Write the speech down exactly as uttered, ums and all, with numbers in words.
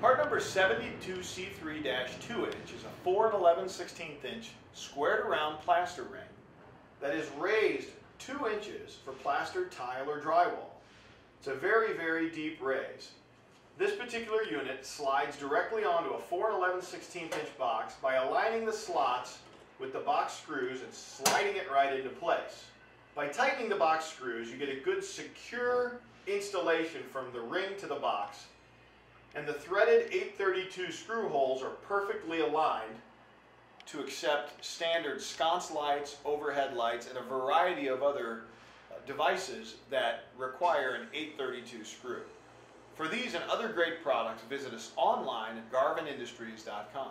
Part number seventy-two C three dash two inch is a four and eleven sixteenth inch squared around plaster ring that is raised two inches for plastered tile or drywall. It's a very, very deep raise. This particular unit slides directly onto a four and eleven sixteenth inch box by aligning the slots with the box screws and sliding it right into place. By tightening the box screws, you get a good secure installation from the ring to the box, and the threaded eight thirty-two screw holes are perfectly aligned to accept standard sconce lights, overhead lights, and a variety of other uh, devices that require an eight thirty-two screw. For these and other great products, visit us online at garvin industries dot com.